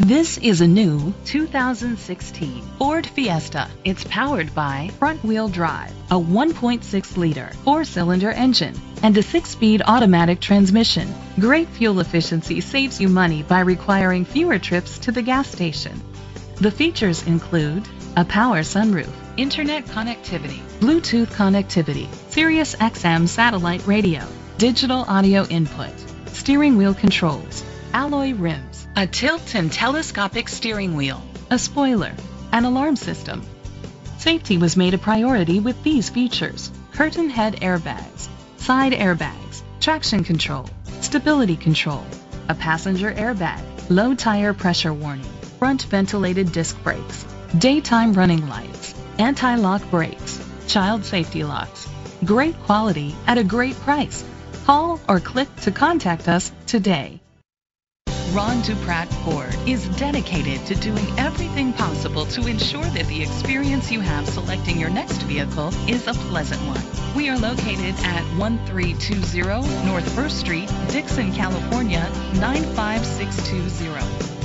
This is a new 2016 Ford Fiesta. It's powered by front-wheel drive, a 1.6-liter four-cylinder engine, and a 6-speed automatic transmission. Great fuel efficiency saves you money by requiring fewer trips to the gas station. The features include a power sunroof, internet connectivity, Bluetooth connectivity, Sirius XM satellite radio, digital audio input, steering wheel controls, alloy rims, a tilt and telescopic steering wheel, a spoiler, an alarm system. Safety was made a priority with these features: curtain head airbags, side airbags, traction control, stability control, a passenger airbag, low tire pressure warning, front ventilated disc brakes, daytime running lights, anti-lock brakes, child safety locks. Great quality at a great price. Call or click to contact us today. Ron DuPratt Ford is dedicated to doing everything possible to ensure that the experience you have selecting your next vehicle is a pleasant one. We are located at 1320 North 1st Street, Dixon, California, 95620.